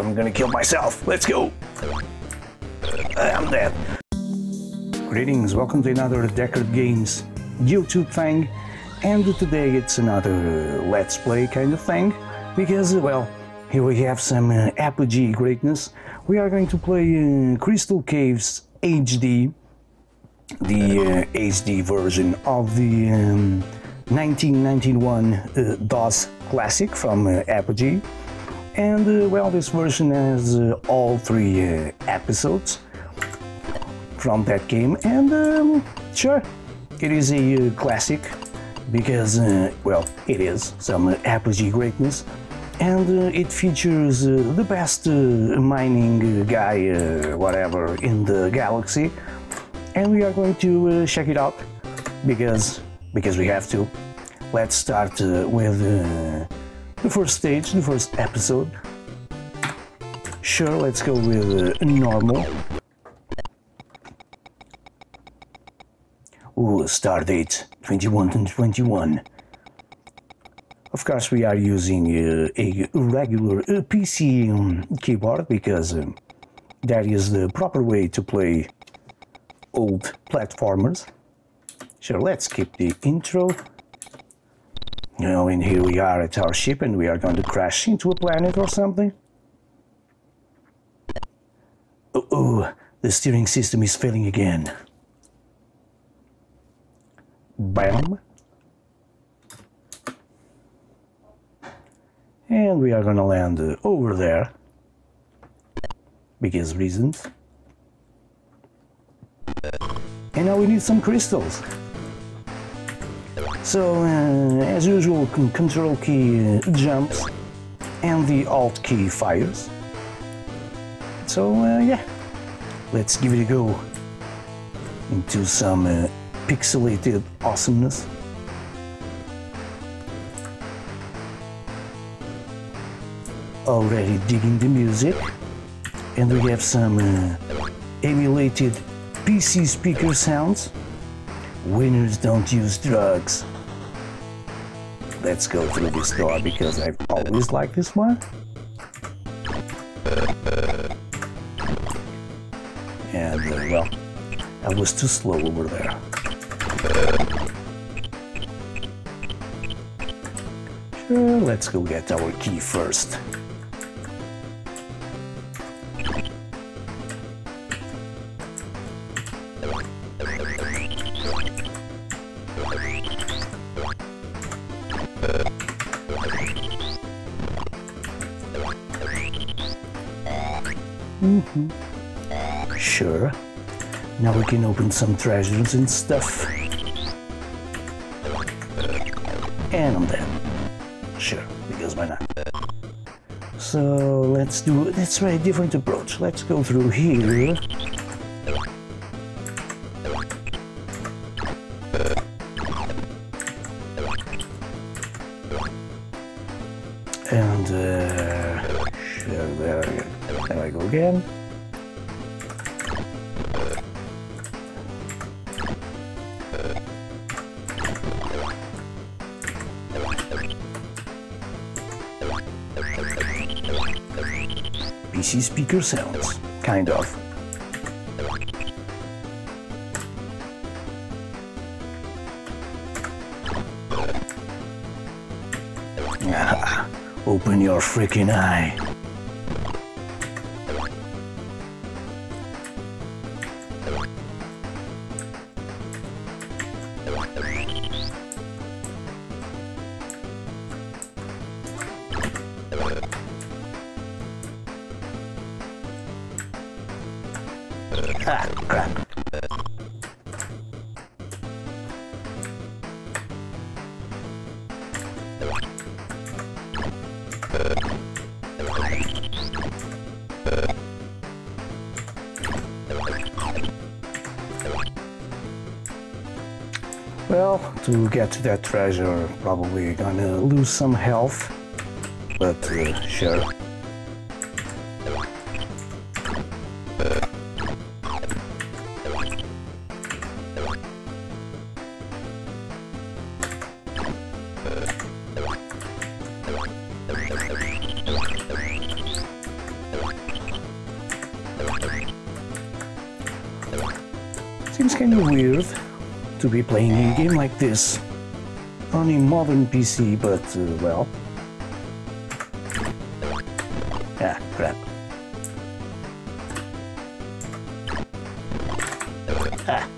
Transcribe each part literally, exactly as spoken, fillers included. I'm gonna kill myself. Let's go. I'm dead. Greetings, welcome to another Deckard Games YouTube thing, and today it's another uh, let's play kind of thing, because, well, here we have some uh, Apogee greatness. We are going to play uh, Crystal Caves H D, the uh, H D version of the um, nineteen ninety-one uh, DOS classic from uh, Apogee. And, uh, well, this version has uh, all three uh, episodes from that game, and, um, sure, it is a uh, classic, because, uh, well, it is some uh, Apogee greatness, and uh, it features uh, the best uh, mining uh, guy, uh, whatever, in the galaxy, and we are going to uh, check it out, because, because we have to. Let's start uh, with... Uh, The first stage, the first episode. Sure, let's go with uh, normal. Ooh, start date twenty-one and twenty-one. Of course, we are using uh, a regular uh, P C um, keyboard, because um, that is the proper way to play old platformers. Sure, let's keep the intro. You know, and here we are at our ship, and we are going to crash into a planet or something. Uh-oh, the steering system is failing again. Bam. And we are going to land uh, over there. Because reasons. And now we need some crystals. So, uh, as usual, control key uh, jumps, and the alt key fires. So, uh, yeah, let's give it a go into some uh, pixelated awesomeness. Already digging the music, and we have some uh, emulated P C speaker sounds. Winners don't use drugs. Let's go through this door, because I've always liked this one. And, uh, well, I was too slow over there. Sure, let's go get our key first. Mm-hmm. Sure. Now we can open some treasures and stuff. And I'm dead. Sure, because why not? So let's do let's try a different approach. Let's go through here. And uh, sure, there we go. There I go again. P C speaker sounds, kind of. Ah, open your freaking eye. Ah, crap. Well, to get to that treasure, probably gonna lose some health, but uh, sure. seems kind of weird to be playing a game like this on a modern P C, but uh, well. Ah, crap. Ah.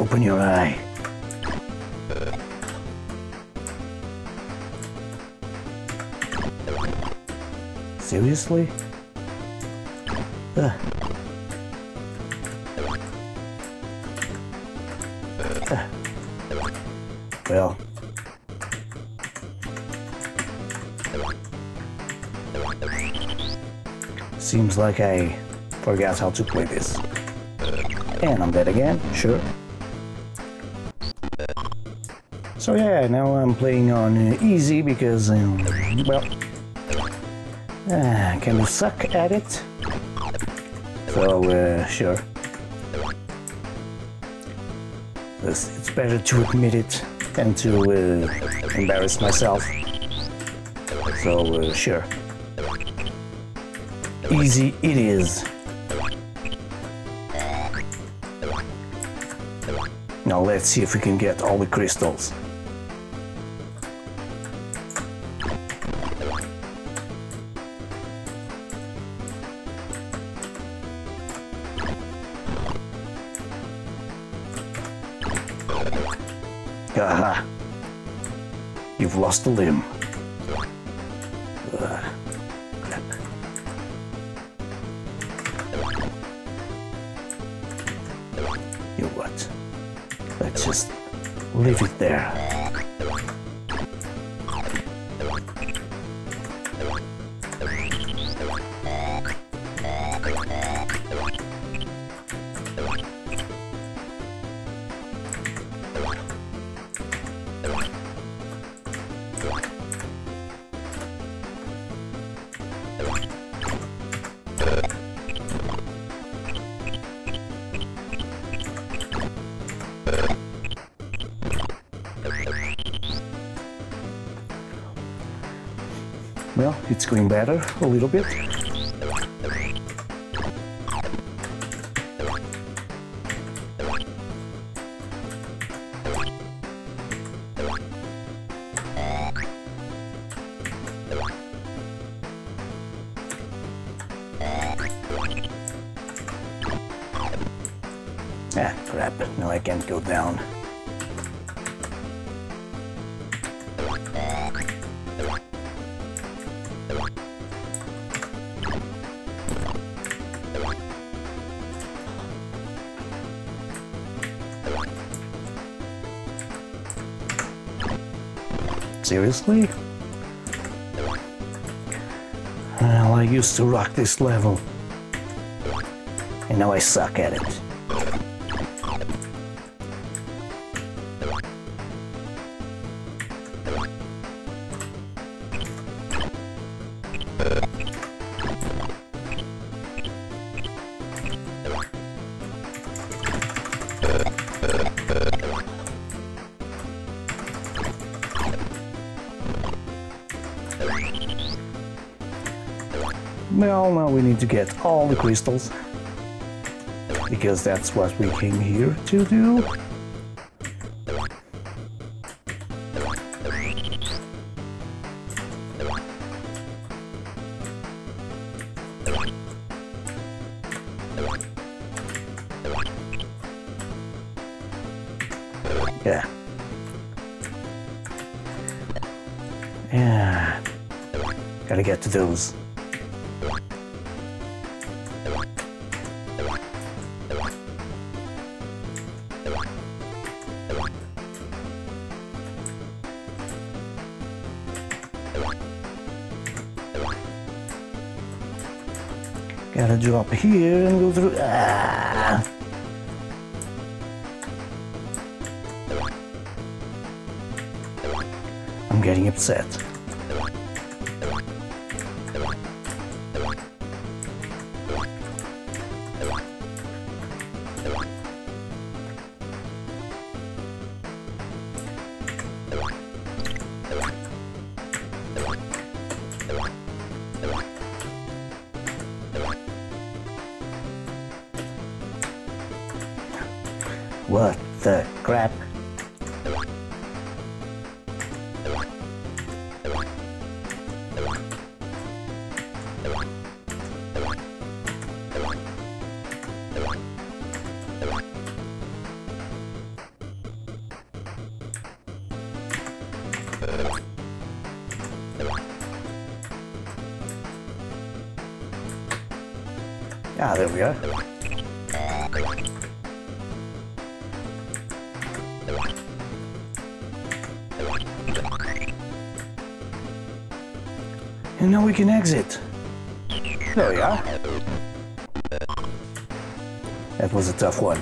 Open your eye. Seriously? Ah. Ah. Well. Seems like I forgot how to play this. And I'm dead again, sure. So yeah, now I'm playing on uh, easy because, um, well, uh, kind of suck at it. So, uh, sure. It's, it's better to admit it than to uh, embarrass myself. So, uh, sure. Easy it is. Now let's see if we can get all the crystals. Aha! You've lost a limb. Ugh. You know what? Let's just leave it there. Well, it's going better a little bit. Ah, crap. No, I can't go down. Seriously? Well, I used to rock this level, and now I suck at it. Well, now we need to get all the crystals, because that's what we came here to do. Yeah. Yeah. Gotta get to those. Gotta drop here and go through. Ah. I'm getting upset. What the crap? Ah, there we go. And now we can exit. There we are. That was a tough one.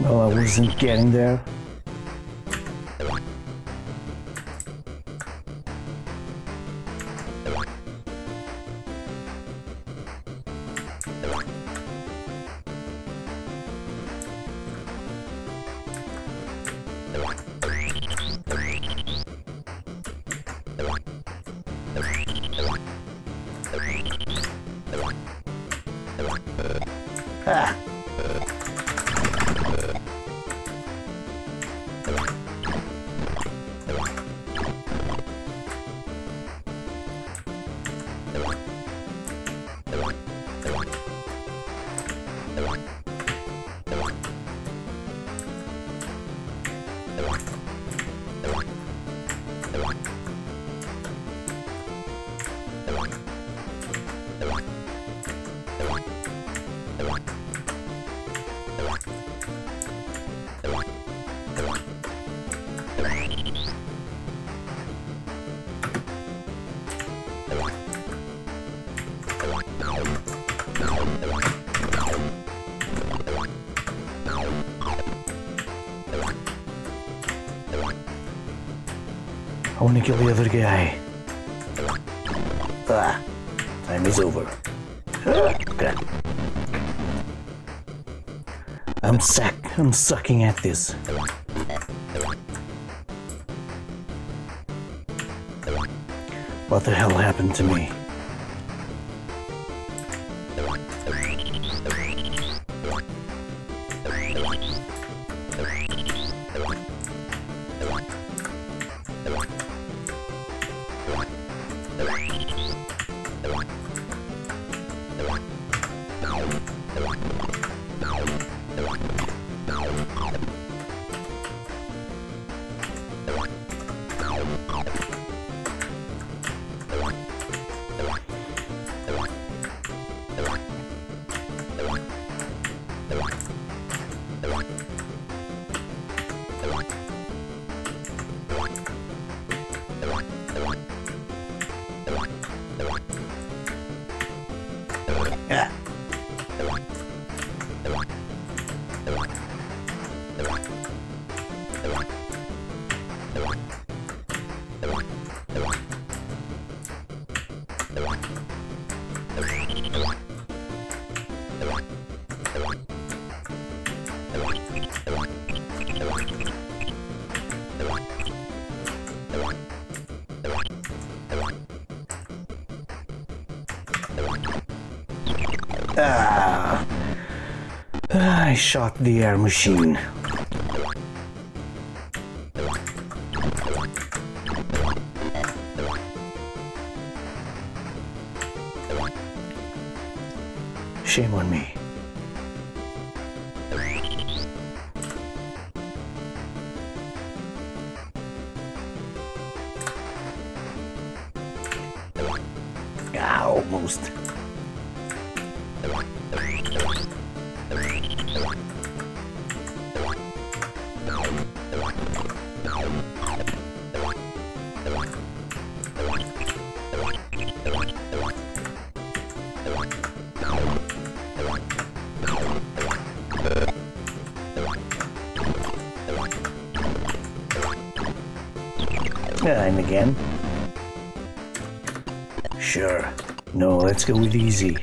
Well, I wasn't getting there. Ah! I want to kill the other guy. Ah, time is over. Okay. I'm sack. I'm sucking at this. What the hell happened to me? Yeah. Ah, I shot the air machine. Shame on me. Ah, almost. Time again. Sure. No, let's go with easy.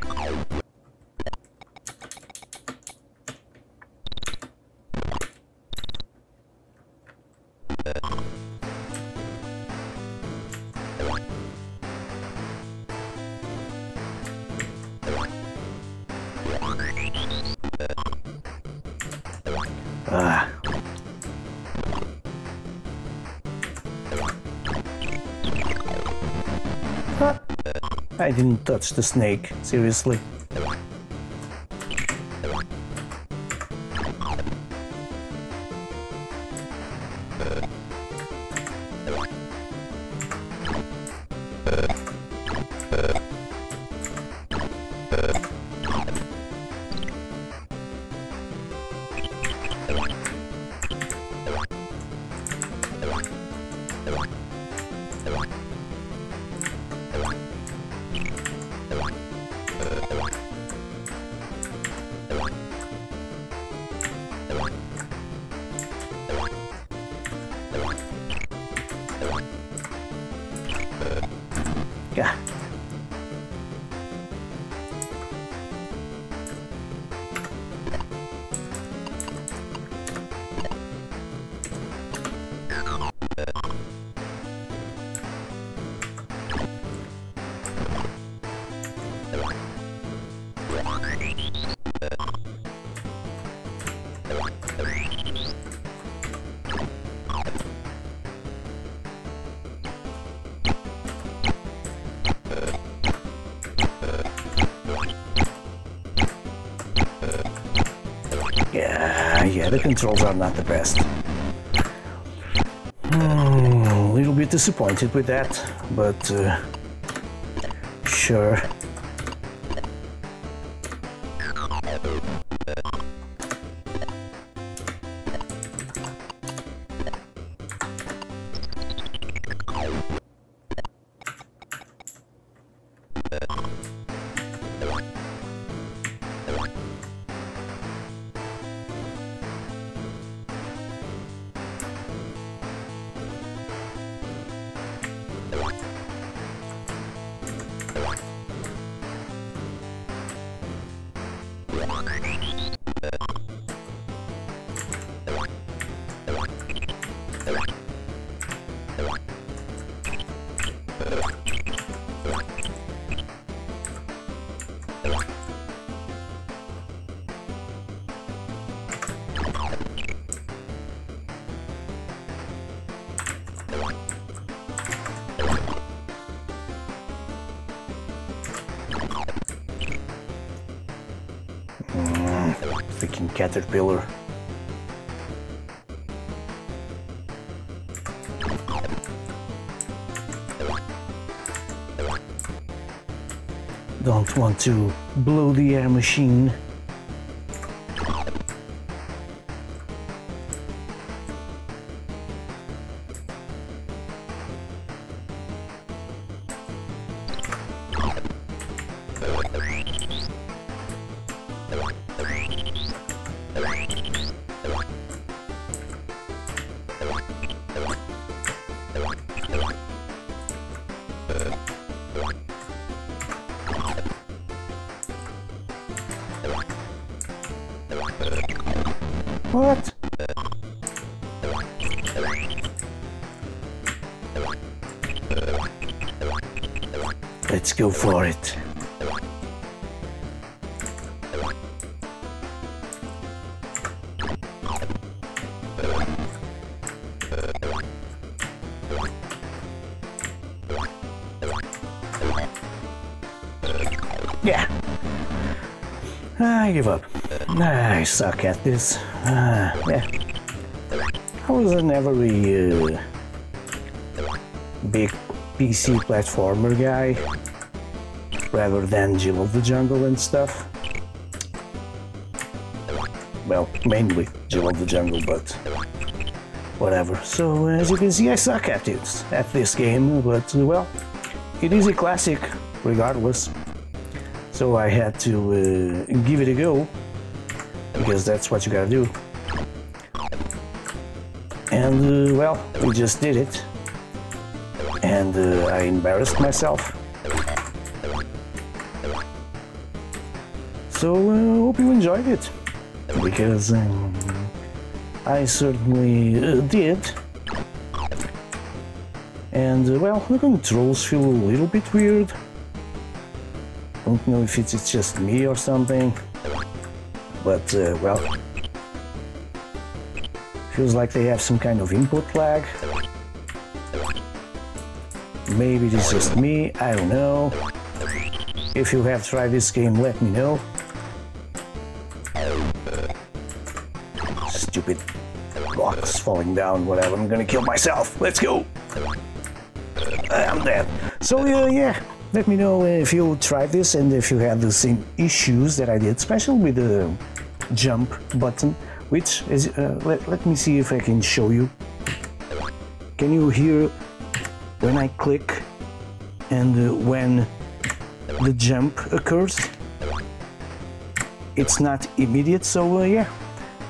I didn't touch the snake, seriously. The controls are not the best. Hmm, a little bit disappointed with that, but uh, sure. Caterpillar. Don't want to blow the air machine. What? Let's go for it. Yeah. I give up. I suck at this. Ah, yeah. I was an every uh, big P C platformer guy, rather than Jill of the Jungle and stuff. Well, mainly Jill of the Jungle, but whatever. So as you can see, I suck at it at this game, but well, it is a classic regardless. So I had to uh, give it a go. Because that's what you gotta do. And, uh, well, we just did it. And uh, I embarrassed myself. So I uh, hope you enjoyed it, because um, I certainly uh, did. And uh, well, the controls feel a little bit weird. Don't know if it's, it's just me or something, but uh, well, feels like they have some kind of input lag. Maybe it is just me, I don't know. If you have tried this game, let me know. Stupid box falling down, whatever, I'm gonna kill myself, let's go! I'm dead. So uh, yeah, let me know if you tried this and if you had the same issues that I did, especially with the jump button, which is, uh, let, let me see if I can show you. Can you hear when I click and uh, when the jump occurs? It's not immediate, so uh, yeah,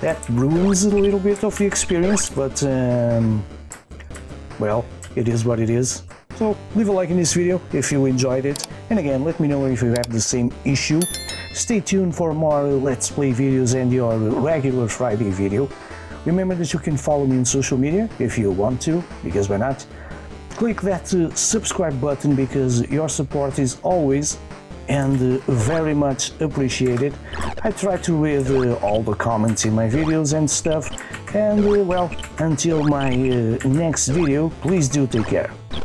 that ruins a little bit of the experience, but um, well, it is what it is. So leave a like in this video if you enjoyed it, and again, let me know if you have the same issue. Stay tuned for more Let's Play videos and your regular Friday video. Remember that you can follow me on social media if you want to, because why not? Click that uh, subscribe button, because your support is always and uh, very much appreciated. I try to read uh, all the comments in my videos and stuff, and uh, well, until my uh, next video, please do take care.